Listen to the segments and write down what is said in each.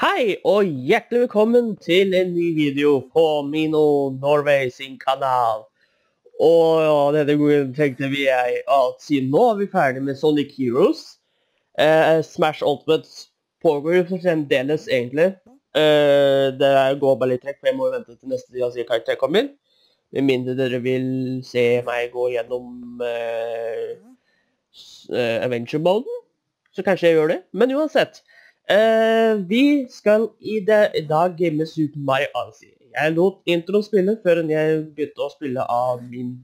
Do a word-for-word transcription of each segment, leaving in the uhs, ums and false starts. Hei og hjertelig velkommen til en ny video på Mino Norway sin kanal. Og dette grunnen tenkte vi at siden nå er vi ferdig med Sonic Heroes. eh, Smash Ultimate pågår jo fremdeles egentlig. eh, Det går bare litt trekk, for jeg må vente til neste tid jeg karakter kommer. Med mindre dere vil se meg gå gjennom eh, Adventure-moden, så kanskje jeg gjør det, men uansett. Uh, vi skal i, det, i dag game Super Mario Odyssey. Jeg lot introen spille før jeg begynte å spille av min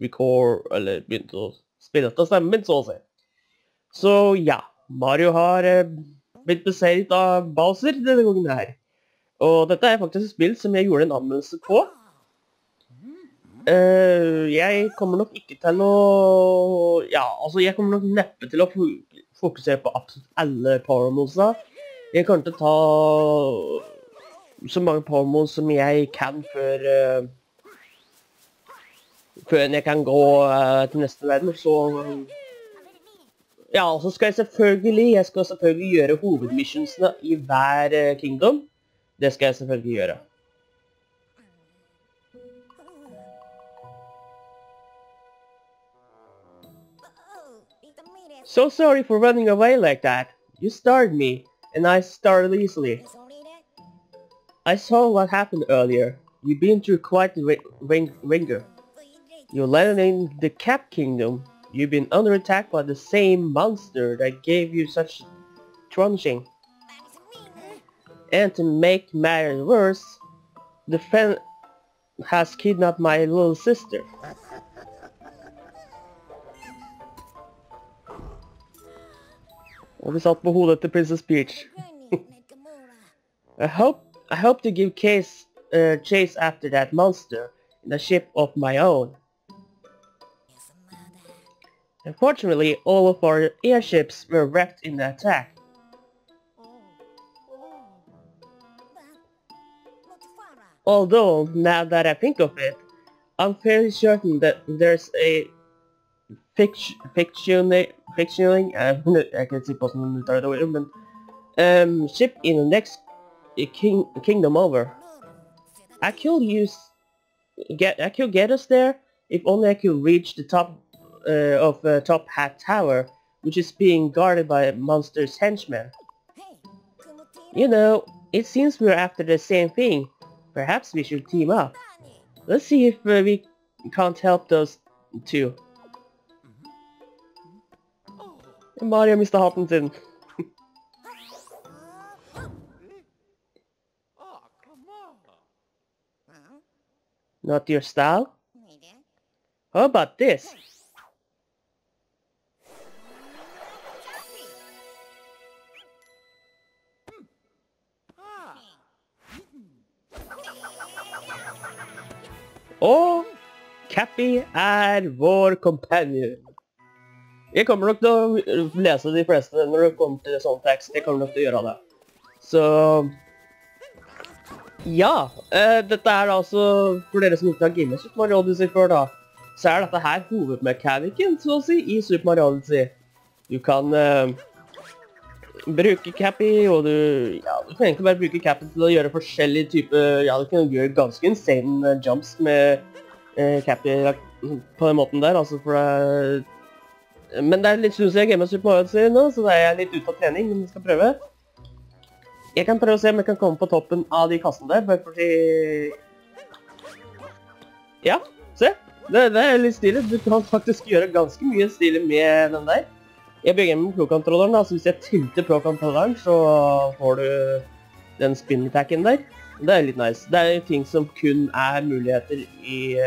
record, eller begynte å spille etter stemmen min, så å si. Så ja, Mario har uh, blitt beseiret av Bowser denne gangen her. Og dette er faktisk et spill som jeg gjorde en anmeldelse på. Uh, jeg kommer nok ikke til å... Ja, altså jeg kommer nok neppe til å... fokusere på absolutt alle Power Moons. Jeg kan ikke ta så mange Power Moons som jeg kan før uh, før jeg kan gå uh, til neste verden. Så um, ja, så skal jeg selvfølgelig jeg skal selvfølgelig gjøre hovedmissionsene i hver uh, kingdom. Det skal jeg selvfølgelig gjøre. So sorry for running away like that. You startled me, and I startled easily. I saw what happened earlier. You've been through quite the ring ringer. You landed in the Cap Kingdom. You've been under attack by the same monster that gave you such trunching. And to make matters worse, the friend has kidnapped my little sister. Og vi satt på hodet til Princess Peach. I hope, I hope to give case, uh, chase after that monster in a ship of my own. Unfortunately, all of our airships were wrecked in the attack. Although, now that I think of it, I'm fairly certain that there's a fiction... fictiona- Fictionally, I can see possible in the Um, ship in the next king kingdom over. I could use get. I could get us there if only I could reach the top uh, of uh, Top Hat Tower, which is being guarded by a monster's henchmen. You know, it seems we're after the same thing. Perhaps we should team up. Let's see if uh, we can't help those two. Mario mistet hatten sin. Not your style? How about this? Og Cappy er vår companion. Jeg kommer nok til å lese de fleste når det kommer til sånn tekst. Jeg kommer nok til å gjøre det. Så Ja, uh, dette er altså, for dere som ikke har gamet Super Mario Odyssey før da, så er dette her hovedmekanikken, så å si, i Super Mario Odyssey. Du kan uh, bruke Cappy, og du, ja, du kan egentlig bare bruke Cappy til å gjøre forskjellige typer, ja, du kan gjøre ganske insane jumps med uh, Cappy på den måten der, altså for det uh, men det er litt synes jeg gamet Super Mario Odyssey nå, så det er litt ut av trening, men vi skal prøve. Jeg kan prøve å se om jeg kan komme på toppen av de kassene der, bare fordi... Ja, se! Det, det er litt stilig. Du kan faktisk gjøre ganske mye stilig med den der. Jeg begynner med pro-kontrolleren, altså hvis jeg tilter pro-kontrolleren, så får du den spin-tacken der. Det er litt nice. Det er ting som kun er muligheter i...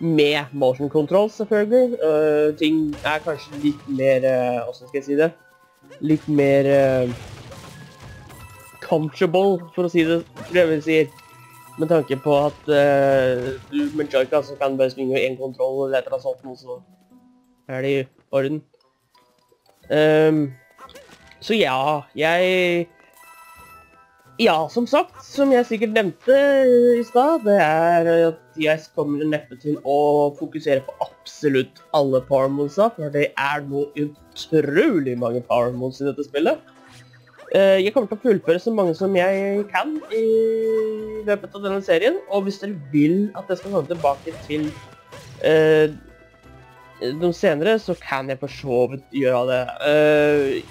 med motion control, selvfølgelig. Uh, ting er kanskje litt mer, uh, hvordan skal jeg si det, litt mer uh, comfortable, for å si det, for det vi sier. Med tanke på at uh, du med Joy-Con så kan bare svinge en kontroll eller et eller annet sånt, så er det i orden. Um, så ja, jeg... Ja, som sagt, som jeg sikkert nevnte i stad, det er at jeg kommer neppe til å fokusere på absolutt alle Power Moonsa, for det er noe utrolig mange Power Moons i dette spillet. Jeg kommer til å fullføre så mange som jeg kan i løpet av denne serien, og hvis dere vil at jeg skal komme tilbake til uh, de senere, så kan jeg for så vidt gjøre det. Uh,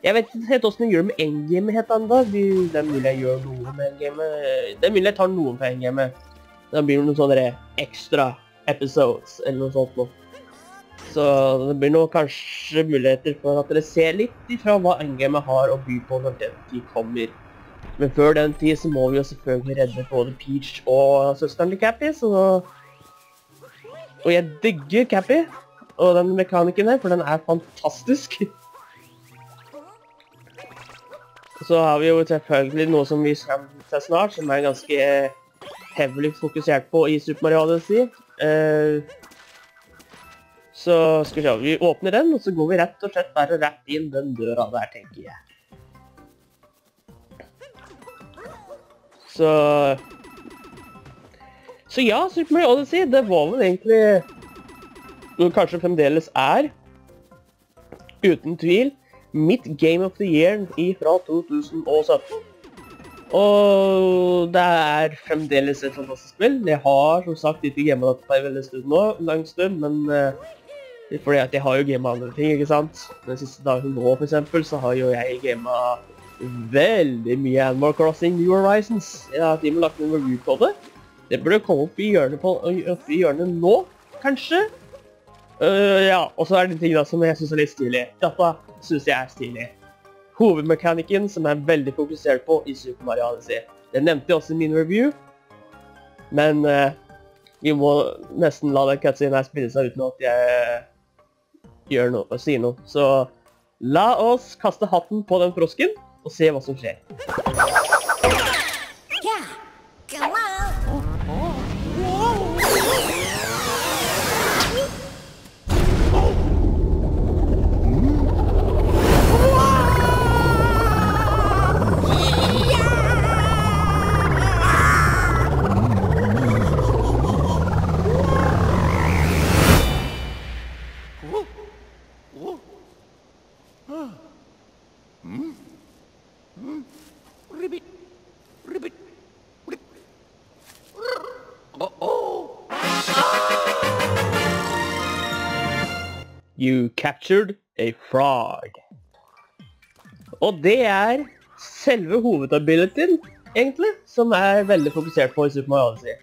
Jeg vet ikke helt hvordan jeg gjør med endgamet enda. Det er mulig jeg gjør noe med endgamet. Det er mulig jeg tar noen på endgamet. Da blir det noen sånne ekstra episodes eller noe sånt noe. Så det blir noe kanskje muligheter for at dere ser litt ifra hva endgamet har å by på når den tid kommer. Men før den tid så må vi jo selvfølgelig redde både Peach og søsteren til Cappy, så... Og jeg digger Cappy og den mekanikken her, for den er fantastisk. Så har vi jo selvfølgelig noe som vi skal til snart, som er ganske heavily fokusert på i Super Mario Odyssey. Uh, så skal vi se, vi åpner den, og så går vi rett og slett bare rett inn den døra der, tenker jeg. Så, så ja, Super Mario Odyssey, det var vel egentlig noe kanskje fremdeles er, uten tvil, mitt Game of the Year fra to tusen og sytten. Og det er fremdeles et fantastisk spill. Jeg har som sagt ikke gamet dette på en veldig stund nå, en lang stund, men det er fordi at jeg har jo gamet andre ting, ikke sant? Den siste dagen nå for eksempel, så har jo jeg gamet veldig mye Animal Crossing New Horizons. Jeg har til og med lagt en review på det. Det burde komme opp i hjørnet, på, opp i hjørnet nå, kanskje? Uh, ja, og så er det ting da som jeg synes er litt stilig. Dette synes jeg er stilig. Hovedmekanikken som jeg er veldig fokusert på i Super Mario Odyssey. Det nevnte jeg også i min review. Men uh, vi må nesten la den cutscenen her spille seg uten at jeg gjør noe og sier noe. Så la oss kaste hatten på den frosken og se hva som skjer. You captured a frog. Og det er selve hovedabilityen, egentlig, som er veldig fokusert på i Super Mario Odyssey.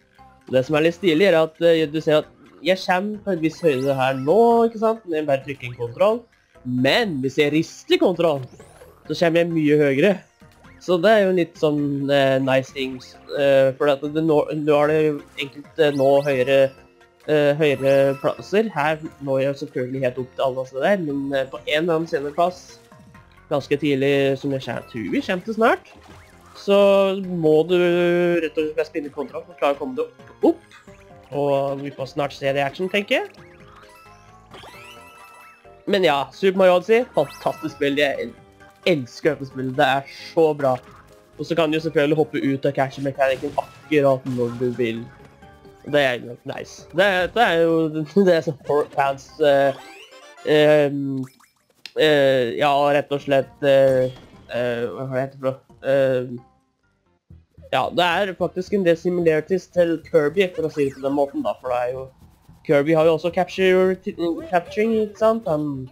Det som er litt stilig er at uh, du ser at jeg kommer på en viss høyde her nå, ikke sant? Jeg bare trykker en kontroll. Men hvis jeg rister kontroll, så kommer jeg mye høyere. Så det er jo litt sånn uh, nice things. Uh, for at du, nå, du har det enkelte nå høyere... Uh, høyere plasser. Her når jeg selvfølgelig helt opp til alle oss der, men uh, på en eller annen senere plass, ganske tidlig, som jeg tror vi kommer til snart, så må du rett og slett spille kontroll for å klare å komme deg opp, opp, og vi får snart se det i action, tenker jeg. Men ja, Super Mario Odyssey, fantastisk spill, jeg elsker dette spillet, det er så bra. Og så kan du selvfølgelig hoppe ut av cash-mekanikken akkurat når du vil. Det er jo nice. Det er, det er jo det som fans uh, um, uh, ja, rett og slett uh, uh, hva heter det? Uh, ja, det er faktisk en del similarities til Kirby, for å si det på den måten da, for det er jo Kirby har jo også capture, capturing, ikke sant? Han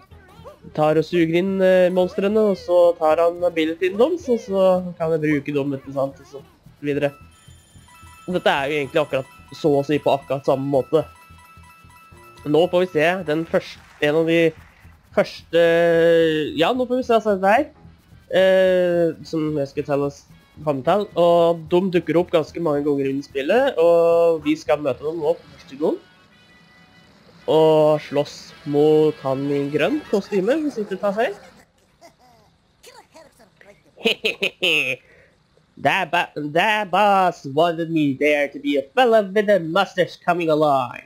tar og suger inn eh, monstrene, og så tar han abilityen deres, og så kan han bruke dem, ikke sant, og så videre. Dette er jo egentlig akkurat så å si på akkurat samme måte. Nå får vi se den første, en av de første, ja, nå får vi se altså der, eh, som jeg skal telle oss fangetall, og de dukker opp ganske mange ganger under spillet, og vi skal møte dem nå for første gang. Og slåss mot han i grønn kostyme, hvis ikke tar feil. Hehehe. That, ba that boss wanted me there to be a fella with a mustache coming along.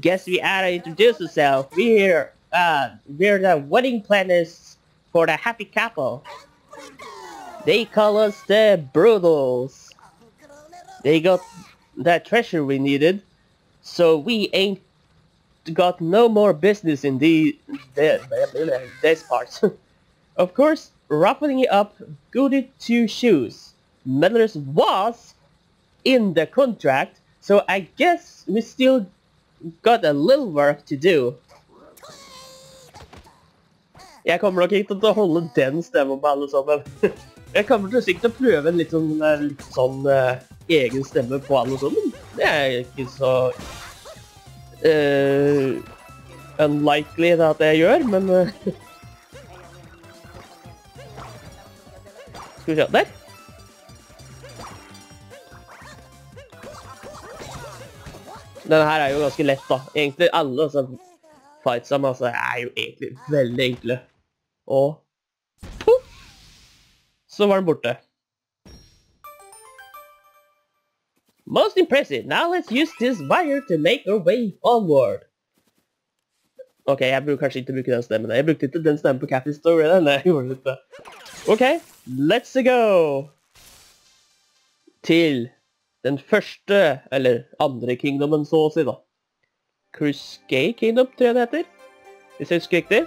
Guess we ought to introduce ourselves. We're, uh, we're the wedding planners for the happy couple. They call us the Brutals. They got the treasure we needed, so we ain't got no more business in the, the this part. Of course, wrapping it up, goody two shoes. Meddlers was in the contract, so I guess we still got a little work to do. Jeg kommer nok ikke til å holde den stemmen på alle sammen. Jeg kommer til sikkert til å prøve en litt sånn, litt sånn uh, egen stemme på alle sammen. Det er ikke så... Uh, unlikely det at jeg gjør, men uh, skal vi se, der. Denne her er jo ganske lett da. Egentlig alle som fights sammen altså, er jo egentlig veldig enkle. Og puff, så var den borte. Most impressive. Now let's use this wire to make our way onward. Ok, jeg burde kanskje ikke bruke den stemmen. Jeg brukte ikke den stemmen på Cappy Story. Nei, jeg gjorde det. Ok, let's go! Til den første, eller andre kingdomen så å si da. Cascade Kingdom, tror jeg det heter. Hvis jeg husker riktig.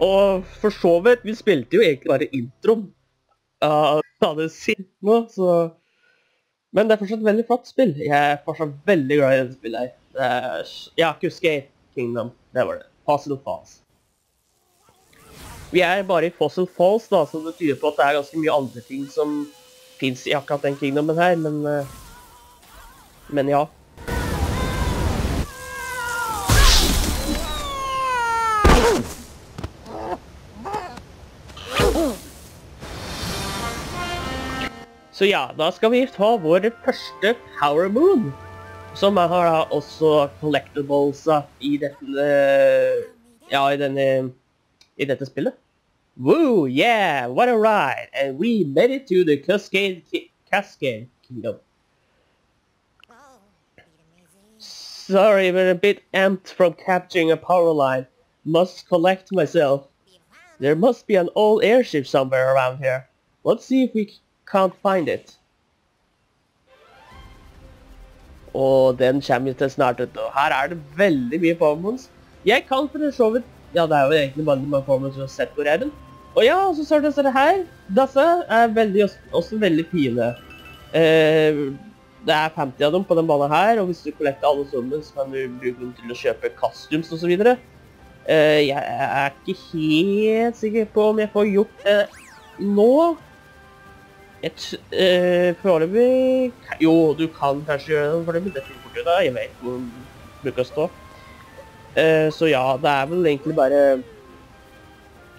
Og for så vidt, vi spilte jo egentlig bare introen. Uh, da det sier nå, så... Men det er fortsatt veldig flott spill. Jeg er fortsatt veldig glad i dette spillet her. Det er... Ja, Cascade Kingdom. Det var det. Fossil Falls. Vi er bare i Fossil Falls da, så det tyder på at det er ganske mye andre ting som finnes i akkurat den kingdomen her, men... Uh... Men ja. Så ja, da skal vi ta vår første Power Moon, som har da også collectibles i dette, ja, i, denne, i dette spillet. Woo, yeah, what a ride, and we made it to the Cascade, Cascade Kingdom. Sorry, we're a bit amped from capturing a power line. Must collect myself. There must be an old airship somewhere around here. Let's see if we can... Can't find it. Og den kommer til snart ut. Og her er det veldig mye Power Moons. Jeg kan for det så vidt. Ja, det er jo egentlig bare de Power Moons som har sett hvor er den. Og ja, og så ser du det her. Disse er veldig, også veldig fine. Eh, det er femti av dem på den banen her. Og hvis du kollekter alle sammen, så kan du bruke dem til å kjøpe costumes og så videre. Eh, jeg er ikke helt sikker på om jeg får gjort det eh, nå. Et øh, foreløpig... Jo, du kan kanskje gjøre det foreløpig, det finner fort ut da, jeg vet hvor den bruker å stå. Uh, så ja, det er vel egentlig bare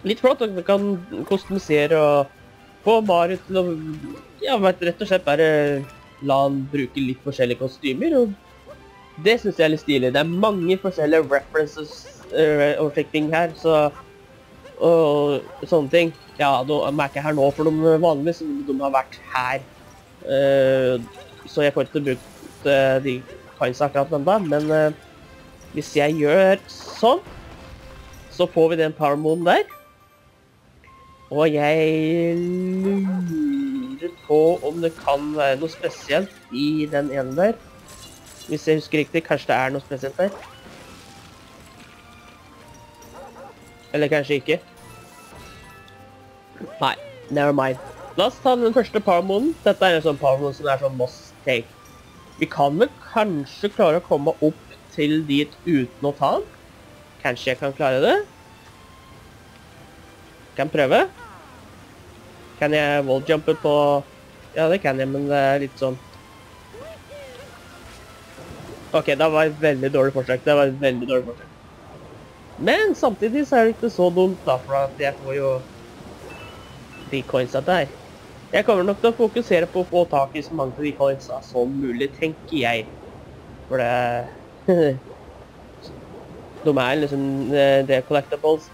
litt flott, og du kan kostumisere og få Mario til å... Ja, vet, rett og slett bare la han bruke litt forskjellige kostymer, og det synes jeg er litt stilig. Det er mange forskjellige references uh, og slik ting her, så... og sånne ting. Ja, nå merker jeg her nå, for de vanligvis de har vært her. Uh, så jeg får ikke brukt uh, de coins akkurat enda, men uh, hvis jeg gjør sånn, så får vi den Power Moon der. Og jeg lurer på om det kan være noe spesielt i den ene der. Hvis jeg husker riktig, kanskje det er noe spesielt der. Eller kanskje ikke. Nei, never mind. La oss ta den første Power Moonen. Dette er en sånn Power Moon som er sånn must take. Vi kan vel kanskje klare å komme opp til dit uten å ta den. Kanskje jeg kan klare det. Kan prøve. Kan jeg walljumpe på... Ja, det kan jeg, men det er litt sånn... Ok, det var et veldig dårlig forsøk. Det var et veldig dårlig forsøk. Men samtidig så er det ikke så dumt da, for at jeg får jo... de coinsa der. Jeg kommer nok til å fokusere på å få tak i så mange av de coinsa som mulig, tenker jeg. For det... de er liksom de collectables.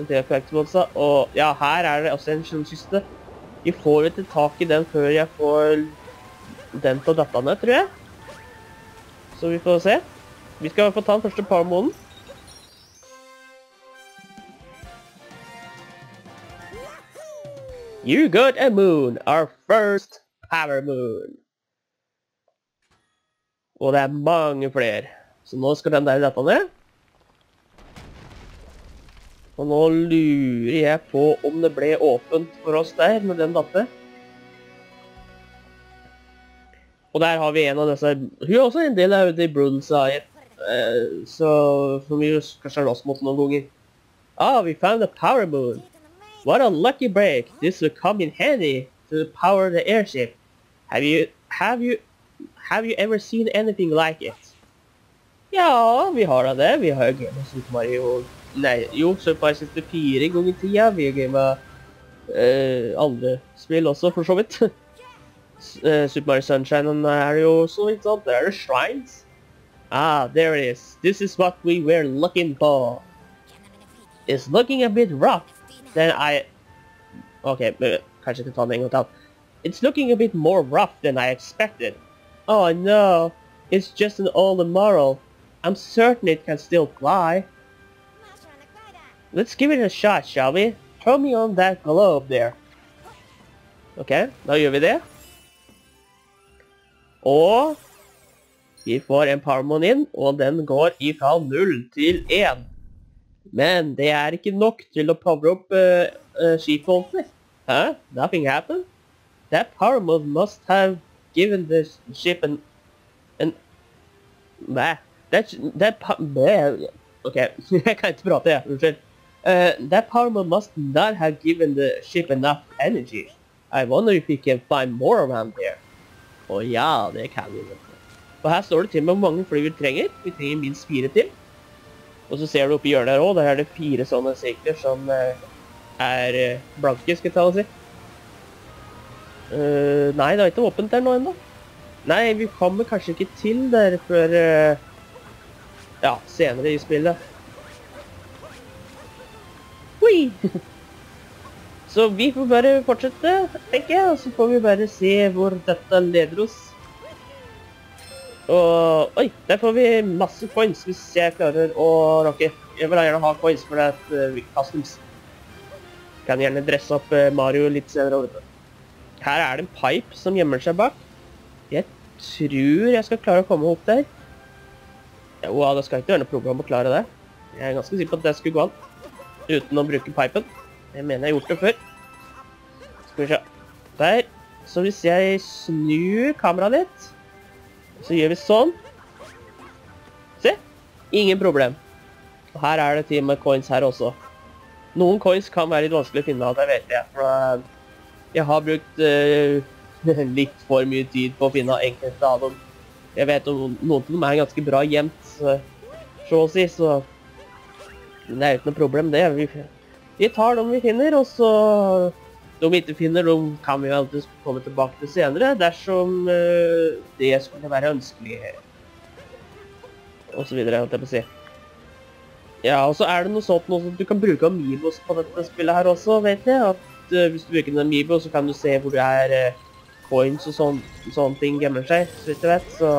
De collectables, og ja, her er det også en skjønnskiste. Jeg får ikke tak i den før jeg får den på dattene, tror jeg. Så vi får se. Vi skal få ta den første par måneden. You got a moon, our first power moon. Og det er mange flere. Så nå skal den der dette ned. Og nå lurer jeg på om det ble åpent for oss der med den datte. Og der har vi en av disse. Hun er også en del av de brunsa her. Uh, så som vi kanskje har lost mot noen ganger. Ah, we found a power moon. What a lucky break! This will come in handy to power the airship. Have you, have you, have you ever seen anything like it? Ja, vi har det. Vi har gamet Super Mario. Nei, jo, Super Mario sixty-four ganger tida. Vi har gamet uh, andre spill også, for så vidt. uh, Super Mario Sunshine er jo også, ikke sant? Der er det shrines. Ah, there it is. This is what we were looking for. It's looking a bit rough. Then I... Okay, kanskje ikke ta den en gang til. It's looking a bit more rough than I expected. Oh no, it's just an old immoral. I'm certain it can still fly. Let's give it a shot, shall we? Throw me on that globe there. Okay, da gjør vi det. Og... vi får en Power Moon inn, og den går ifra null til én. Men det er ikke nok til å power opp uh, uh, skipholtene. Huh? Nothing happened? That power move must have given the ship an... an... Nei. That... that ok, jeg kan ikke prate, jeg. Unnskyld. Uh, that power move must not have given the ship enough energy. I wonder if we can find more around there. Å oh, ja, det kan vi. Og her står det til med hvor mange fly vi trenger. Vi trenger minst fire til. Og så ser du oppe i hjørnet her også, der er det fire sånne sirkler som er blanke, skal jeg ta og si. Uh, nei, det er ikke åpent der nå enda. Nei, vi kommer kanskje ikke til der før, uh, ja, senere i spillet. Hui! Så vi får bare fortsette, tenker jeg, og så får vi bare se hvor dette leder oss. Og, oi, der får vi masse coins hvis jeg klarer å rocke. Jeg vil gjerne ha coins, for det er et uh, customs. Kan gjerne dresse opp uh, Mario litt senere over. Her er det en pipe som gjemmer seg bak. Jeg tror jeg skal klare å komme opp der. Ja, wow, det skal ikke gjøre noe program å klare det. Jeg er ganske sikker på at det skulle gå an. Uten å bruke pipen. Jeg mener jeg har gjort det før. Skal vi se. Der. Så hvis jeg snur kameraet litt... så gjør vi sånn. Se, ingen problem. Og her er det til med coins her også. Noen coins kan være litt vanskelig å finne av, det vet jeg. For jeg har brukt uh, litt for mye tid på å finne enkelte av dem. Jeg vet om noen av dem er ganske bra gjemt, så, så å si, så... det er ikke noe problem, det. Vi, vi tar dem vi finner, og så... de vi ikke finner, de kan vi jo alltid komme tilbake til senere, dersom uh, det skulle være ønskelig. Og så videre, holdt jeg på å si. Ja, og så er det noe sånt noe som du kan bruke amiibos på dette spillet her også, vet jeg. At uh, hvis du bruker en amiibo, så kan du se hvor det er uh, coins og sån, sånne ting gemmer seg, så vidt jeg vet. Så...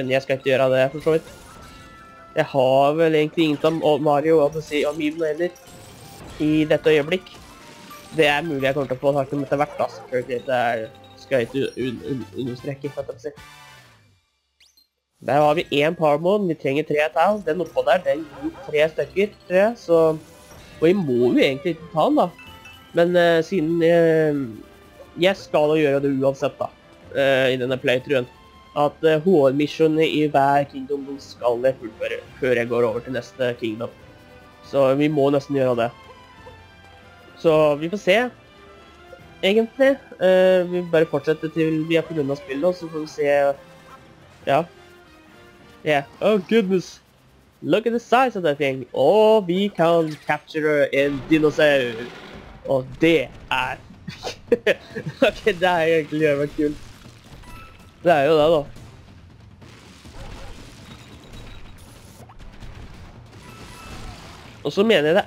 men jeg skal ikke gjøre det, for så vidt. Jeg har vel egentlig ingenting om Mario Odyssey amiiboen heller i dette øyeblikk. det er mulig jeg kommer til å få saken etter hvert, altså. Det er, skal jeg ikke un un understreke, for å si. Der har vi en Power Moon, vi trenger tre tall. Den oppå der, den gir tre stykker, tror jeg, så... Og jeg må jo egentlig ikke ta den, da. Men uh, siden... Uh, jeg skal da gjøre det uansett, da. Uh, I denne playthroughen. At uh, hovedmissionene i hver kingdom skal jeg fullføre før jeg går over til neste kingdom. Så vi må nesten gjøre det. Så vi får se. Egentlig. Uh, vi bare fortsetter til vi er på grunn av spillet, og så får vi se... Ja. Yeah. Oh goodness. Look at the size of that thing. Oh, we can capture en dinosaur. Og det er... ok, det er egentlig jævlig kult. Det er jo det da. Og så mener jeg det...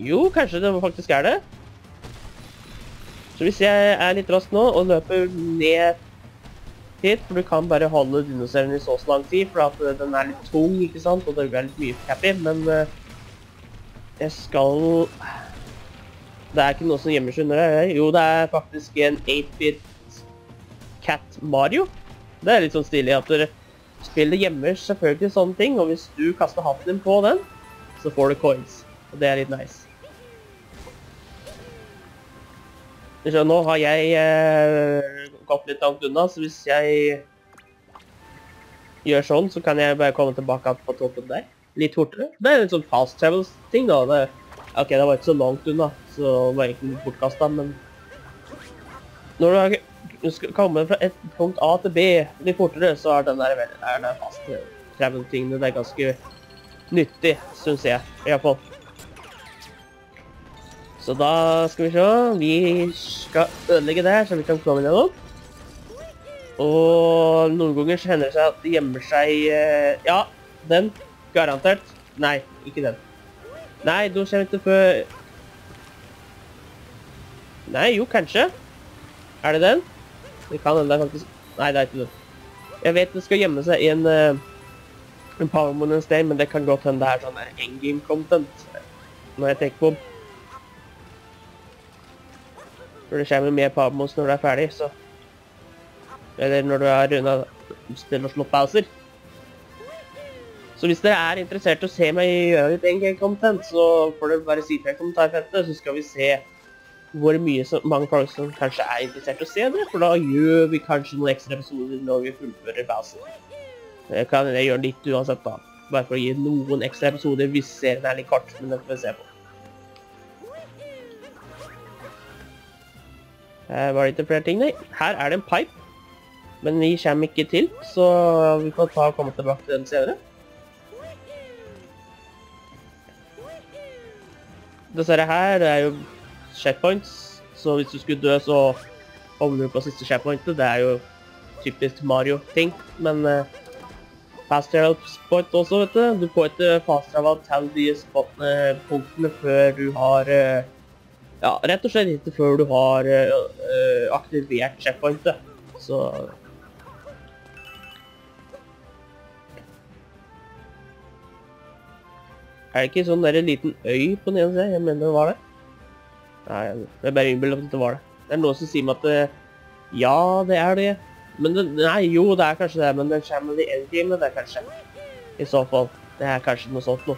Jo, kanskje det faktisk er det. Så hvis jeg er litt rask nå og løper ned... hit, for du kan bare holde dinosauren i så lang tid, for at uh, den er litt tung, ikke sant? Og det er litt mye Cappy, men uh, jeg skal... Det er ikke noe som gjemmer seg under det. Jo, det er faktisk en åtte-bit Cat Mario. Det er litt sånn stilig at du spiller gjemmer selvfølgelig sånne ting, og hvis du kaster hatten din på den, så får du coins. Og det er litt nice. Så nå har jeg eh, gått litt langt unna, så hvis jeg gjør sånn, så kan jeg bare komme tilbake på toppen der. Litt fortere. Det er litt sånn fast travels ting da. Det, ok, det var ikke så langt unna, så det var egentlig litt bortkastet, men... Når du, har, du skal komme fra et punkt A til B litt fortere, så er den der veldig, er den fast travel tingene. Det er ganske nyttig, synes jeg, i hvert fall. Så da skal vi se, vi skal ødelegge det her, så vi kan komme ned opp. Og noen ganger hender det seg at det gjemmer seg... Ja, den, garantert. Nei, ikke den. Nei, du kommer ikke før... Nei, jo, kanskje. Er det den? Det kan hende faktisk... Nei, det er ikke den. Jeg vet det skal gjemme seg i en... En Power Moon en sted, men det kan godt hende det er sånn endgame content. Når jeg tenker på... Når det kommer med Power Moons når du er ferdig, så... Eller når du er rundet spill og slått Bowser. Så hvis dere er interessert i å se meg gjøre litt endgame-content, så får dere bare si til kommentarfeltet, så skal vi se hvor mye som, mange folk som kanskje er interessert i å se det, for da gjør vi kanskje noen ekstra episoder når vi fullfører Bowser. Jeg kan jeg gjøre litt uansett da, bare for å gi noen ekstra episoder hvis serien er litt kort, men det får vi se på. Her var det ikke flere ting, nei. Her er det en pipe. Men vi kommer ikke til, så vi får ta og komme tilbake til den senere. Dessverre her, det er jo checkpoints. Så hvis du skulle dø, så holder du på siste checkpointet. Det er jo typisk Mario-ting. Men uh, fast travel spot også, vet du. Du får ikke fast travel til de spot-punktene før du har... Uh, Ja, rett og slett ikke før du har uh, uh, aktivert checkpointet, så... Er det ikke sånn der en liten øy på den ene siden? Jeg mener det var det. Nei, det er bare innbildet at det var det. Det er noen som sier meg at det... Ja, det er det. Men det... Nei, jo, det er kanskje det, men den kommer i endgame, det er kanskje. I så fall. Det er kanskje noe sånt nå.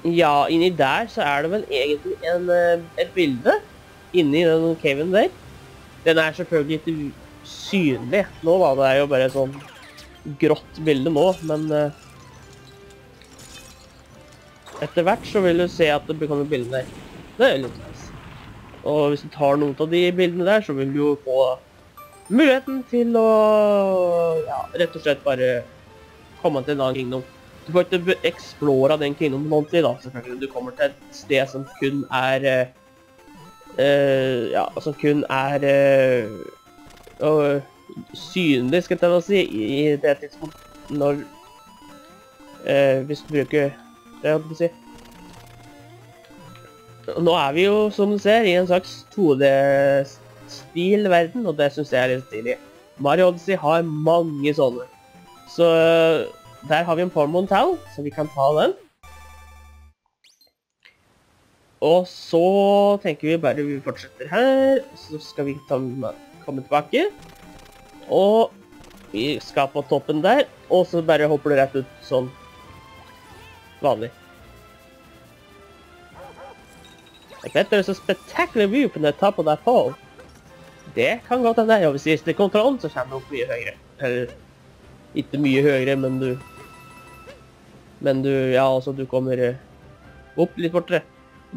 Ja, inni der så er det vel egentlig en, et bilde inni den caven der. Den er selvfølgelig ikke synlig nå da, det er jo bare et sånn grått bilde nå, men uh, etter hvert så vil du se at det bekommer bildene der. Det er litt nice. Og hvis du tar noen av de bildene der, så vil du jo få muligheten til å, ja, rett og slett bare komme til en annen kingdom. Du får ikke eksplora den kingdomen ordentlig da, selvfølgelig. Du kommer til et sted som kun er... Uh, ja, som kun er... Uh, uh, synlig, skal jeg si, i det tidspunktet når... Uh, hvis du bruker... Det holdt jeg på å si. Nå er vi jo, som du ser, i en slags to D-stil-verden, og det synes jeg er litt stilig. Mario Odyssey har mange sånne. Så... Uh, Der har vi en Power Moon Town, så vi kan ta den. Og så tenker vi bare vi fortsetter her, så skal vi ta, komme tilbake. Og vi skal på toppen der, og så bare hopper det rett ut sånn vanlig. Jeg vet det er så spectacular view på når jeg tar på deg på. Det kan godt hende, og hvis jeg gir kontrollen så kommer det opp mye høyere. Eller, ikke mye høyere, men du... Men du, ja, altså du kommer opp litt fortere.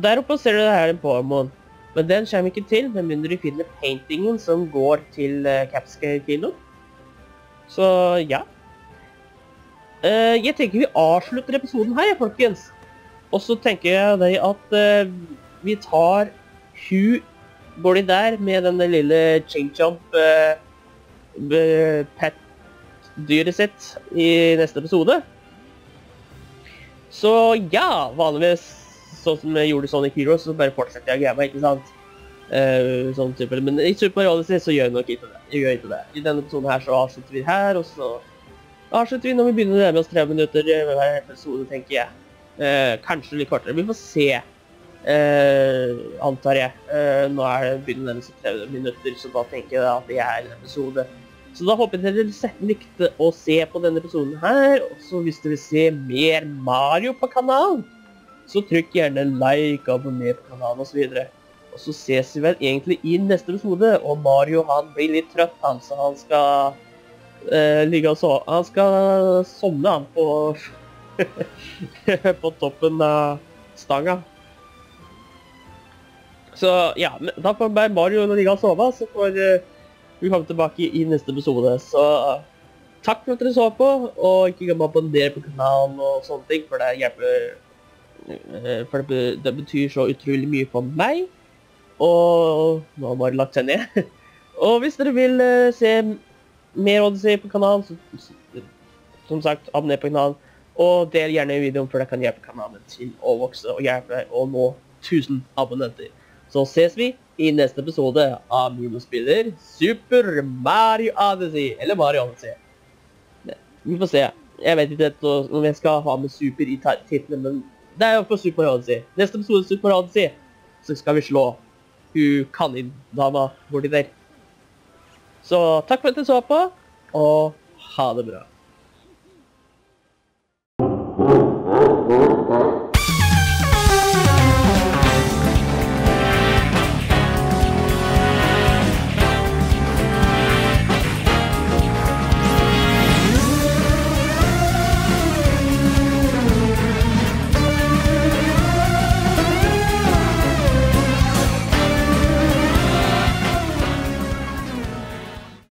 Der oppe ser du det her en Power Moon. Men den kommer ikke til, med mindre du finner paintingen som går til uh, Cascade Kingdom. Så, ja. Uh, jeg tenker vi avslutter episoden her, folkens. Og så tenker jeg deg at uh, vi tar Hu, går de der, med denne lille ching-chomp uh, pet-dyret sitt i neste episode. Så, ja, vanligvis. Sånn som jeg gjorde Sonic Heroes, så bare fortsetter jeg å greie meg, ikke sant? Uh, sånn type. Men i Super Mario Odyssey så gjør jeg nok ikke det. Jeg gjør ikke det. I denne episoden her så avslutter vi her, og så avslutter vi når vi begynner det med oss tre minutter hver episode, tenker jeg. Uh, kanskje litt kortere. Vi får se, uh, antar jeg. Uh, nå er det begynner det med tre minutter, så da tenker jeg at jeg er i en episode. Så da håper jeg at dere likte å se på denne episoden her, og så hvis dere vil se mer Mario på kanalen, så trykk gjerne like, abonner på kanalen og så videre. Og så ses vi vel egentlig i neste episode, og Mario han blir litt trøtt han, så han skal eh, ligge og sove. Han skal somne han på, på toppen av stanga. Så ja, da får bare Mario ligge og sove, så får eh, vi komme tilbake i neste episode. Så takk for at dere så på, og ikke glem å abonnere på kanalen og sånne ting, for det hjelper... For det betyr så utrolig mye for meg. Og nå har jeg bare lagt seg ned. Og hvis dere vil se mer Odyssey på kanalen, så, som sagt, abonner på kanalen. Og del gjerne videoen, for det kan hjelpe kanalen til å vokse og hjelpe å nå tusen abonnenter. Så ses vi i neste episode av Mino spiller Super Mario Odyssey. Eller Mario Odyssey. Vi får se. Jeg vet ikke om jeg skal ha med Super i titlene, men det er jo på Super Mario Odyssey. Neste episode Super Mario Odyssey, så skal vi slå hun kanindama borti der. Så takk for at dere så på, og ha det bra.